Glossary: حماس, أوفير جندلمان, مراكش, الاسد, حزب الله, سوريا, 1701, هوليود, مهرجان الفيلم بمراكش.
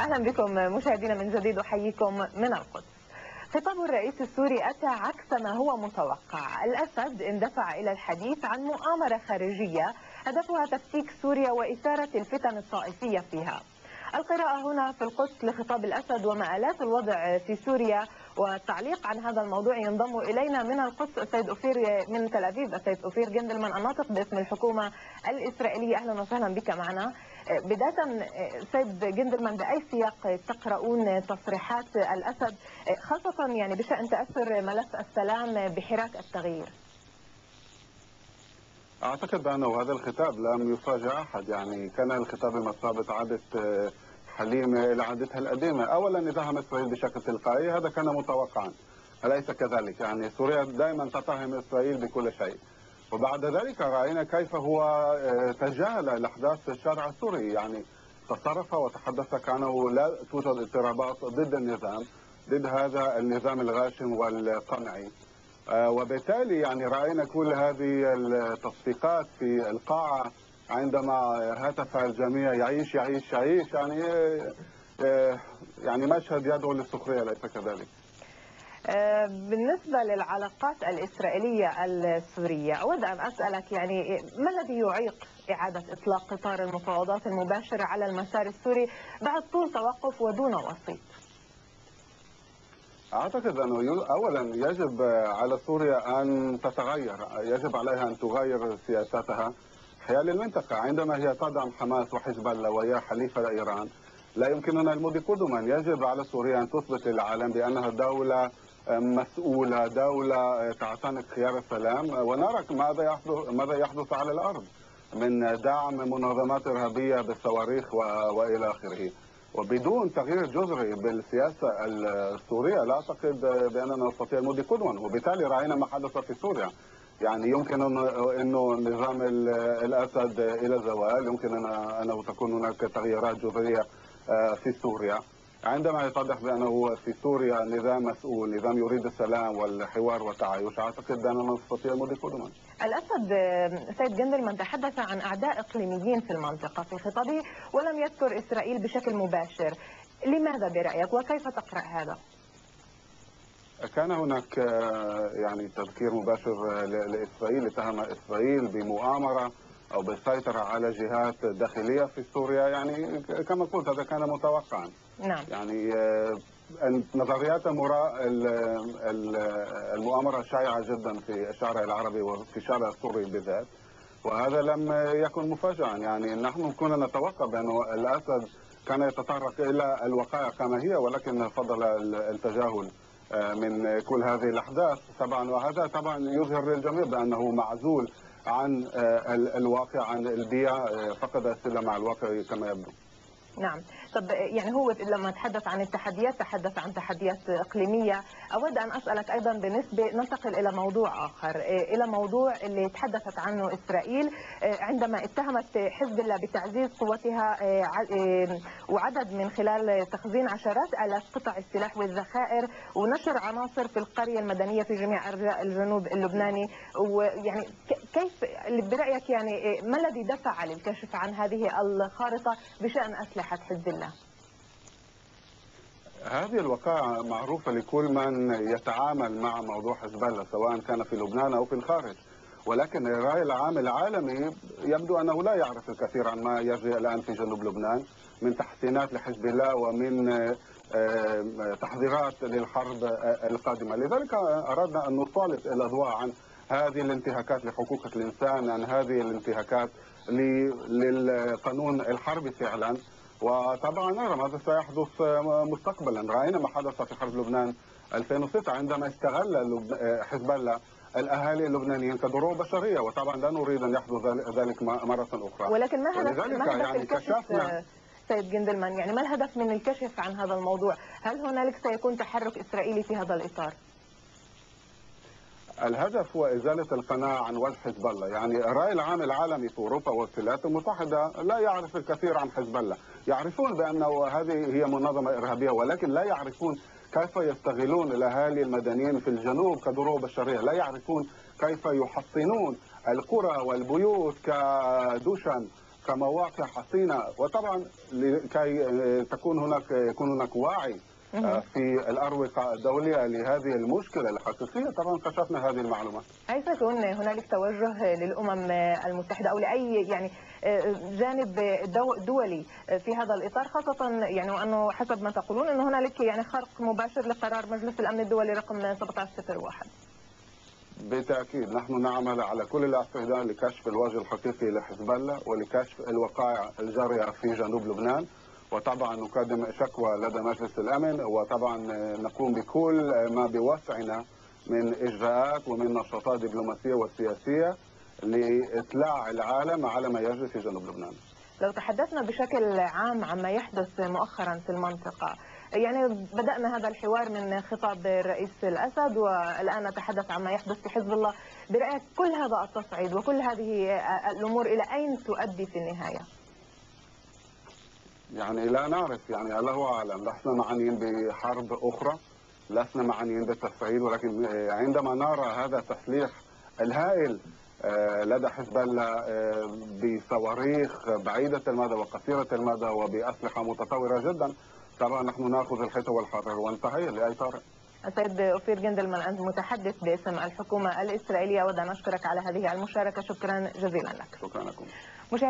أهلا بكم مشاهدينا من جديد وحييكم من القدس. خطاب الرئيس السوري أتى عكس ما هو متوقع، الأسد اندفع إلى الحديث عن مؤامرة خارجية هدفها تفكيك سوريا وإثارة الفتن الطائفية فيها. القراءة هنا في القدس لخطاب الأسد ومآلات الوضع في سوريا، والتعليق عن هذا الموضوع ينضم إلينا من القدس السيد أوفير، من تل أبيب السيد أوفير جندلمان الناطق باسم الحكومة الإسرائيلية. أهلا وسهلا بك معنا. بداية سيد جندلمان، بأي سياق تقرؤون تصريحات الأسد خاصة يعني بشأن تأثر ملف السلام بحراك التغيير؟ أعتقد أن هذا الخطاب لم يفاجأ أحد، يعني كان الخطاب بمثابة عادة حليم إلى عادتها القديمة. أولا إزاحم إسرائيل بشكل تلقائي، هذا كان متوقعا، أليس كذلك؟ يعني سوريا دائما تتهم إسرائيل بكل شيء، وبعد ذلك رأينا كيف هو تجاهل الأحداث في الشارع السوري، يعني تصرف وتحدث كأنه لا توجد اضطرابات ضد النظام، ضد هذا النظام الغاشم والقمعي. وبالتالي يعني رأينا كل هذه التصفيقات في القاعة عندما هتف الجميع يعيش يعيش يعيش، يعني مشهد يدعو للسخرية، ليس كذلك؟ بالنسبة للعلاقات الإسرائيلية السورية، أود أن أسألك يعني ما الذي يعيق إعادة إطلاق قطار المفاوضات المباشرة على المسار السوري بعد طول توقف ودون وسيط؟ أعتقد أنه أولا يجب على سوريا أن تتغير، يجب عليها أن تغير سياستها حيال المنطقة. عندما هي تدعم حماس وحزب الله وهي حليفة لإيران، لا يمكننا المضي قدما. يجب على سوريا أن تثبت للعالم بأنها دولة مسؤولة، دولة تعتنق خيار السلام، ونرى ماذا يحدث على الأرض من دعم منظمات إرهابية بالصواريخ وإلى آخره. وبدون تغيير جذري بالسياسة السورية لا أعتقد بأننا نستطيع المضي قدما، وبالتالي رأينا ما حدث في سوريا. يعني يمكن أنه نظام الأسد إلى زوال، يمكن أنه تكون هناك تغييرات جذرية في سوريا عندما يتضح بأنه في سوريا نظام مسؤول، نظام يريد السلام والحوار والتعايش. أعتقد أننا نستطيع المضي قدما. الأسد سيد جندلمان تحدث عن أعداء إقليميين في المنطقة في خطابه ولم يذكر إسرائيل بشكل مباشر، لماذا برأيك وكيف تقرأ هذا؟ كان هناك يعني تذكير مباشر لإسرائيل، اتهم إسرائيل بمؤامرة أو بالسيطرة على جهات داخلية في سوريا، يعني كما قلت هذا كان متوقعا. نعم. يعني نظريات المؤامرة شائعة جدا في الشارع العربي وفي الشارع السوري بالذات، وهذا لم يكن مفاجئا. يعني نحن كنا نتوقع بأنه الأسد كان يتطرق إلى الوقائع كما هي، ولكن فضل التجاهل من كل هذه الأحداث طبعا، وهذا طبعا يظهر للجميع بأنه معزول عن الواقع، عن البيئة، فقد الصلة مع الواقع كما يبدو. نعم. طب يعني هو لما تحدث عن التحديات تحدث عن تحديات إقليمية. أود أن أسألك أيضا بالنسبة، ننتقل إلى موضوع آخر، إلى موضوع اللي تحدثت عنه إسرائيل عندما اتهمت حزب الله بتعزيز قوتها وعدد من خلال تخزين عشرات آلاف قطع السلاح والذخائر ونشر عناصر في القرية المدنية في جميع أرجاء الجنوب اللبناني. ويعني كيف برأيك يعني ما الذي دفع للكشف عن هذه الخارطة بشأن أسلحة حزب الله؟ هذه الوقائع معروفة لكل من يتعامل مع موضوع حزب الله سواء كان في لبنان أو في الخارج، ولكن الرأي العام العالمي يبدو أنه لا يعرف الكثير عن ما يجري الآن في جنوب لبنان من تحسينات لحزب الله ومن تحذيرات للحرب القادمة. لذلك أردنا أن نسلط الأضواء عن هذه الانتهاكات لحقوق الإنسان، عن هذه الانتهاكات للقانون الحربي فعلا، وطبعا نرى ماذا سيحدث مستقبلا. رأينا ما حدث في حرب لبنان 2006 عندما استغل حزب الله الأهالي اللبنانيين كضروع بشرية، وطبعا لا نريد أن يحدث ذلك مرة أخرى. ولكن ما هدف الكشف سيد جندلمان، يعني ما الهدف من الكشف عن هذا الموضوع؟ هل هنالك سيكون تحرك إسرائيلي في هذا الإطار؟ الهدف هو إزالة القناعة عن وجه حزب الله. يعني الرأي العام العالمي في أوروبا والولايات المتحدة لا يعرف الكثير عن حزب الله، يعرفون بأنه هذه هي منظمة إرهابية، ولكن لا يعرفون كيف يستغلون الأهالي المدنيين في الجنوب كضروع بشرية، لا يعرفون كيف يحصنون القرى والبيوت كدوشن كمواقع حصينه، وطبعا لكي يكون هناك وعي في الأروقة الدولية لهذه المشكلة الحقيقية. طبعا كشفنا هذه المعلومات. هل تكون هنالك توجه للأمم المتحدة أو لأي يعني جانب دولي في هذا الإطار، خاصة يعني وأنه حسب ما تقولون أن هنالك يعني خرق مباشر لقرار مجلس الأمن الدولي رقم 1701؟ بالتأكيد نحن نعمل على كل الأصعدة لكشف الوجه الحقيقي لحزب الله ولكشف الوقائع الجارية في جنوب لبنان، وطبعا نقدم شكوى لدى مجلس الأمن، وطبعا نقوم بكل ما بوسعنا من إجراءات ومن نشاطات دبلوماسية وسياسية لإطلاع العالم على ما يجري في جنوب لبنان. لو تحدثنا بشكل عام عما يحدث مؤخرا في المنطقة، يعني بدأنا هذا الحوار من خطاب الرئيس الأسد والآن نتحدث عما يحدث في حزب الله، برأيك كل هذا التصعيد وكل هذه الأمور إلى أين تؤدي في النهاية؟ يعني لا نعرف، يعني الله أعلم. لسنا معنيين بحرب أخرى، لسنا معنيين بالتصعيد، ولكن عندما نرى هذا التسليح الهائل لدى حزب الله بصواريخ بعيدة المدى وقصيرة المدى وبأسلحة متطورة جدا، طبعا نحن نأخذ الحيطة والحرر وننتهي لأي طريق. السيد أوفير جندلمان، أنت متحدث باسم الحكومة الإسرائيلية، ودنا نشكرك على هذه المشاركة، شكرا جزيلا لك. شكرا لكم.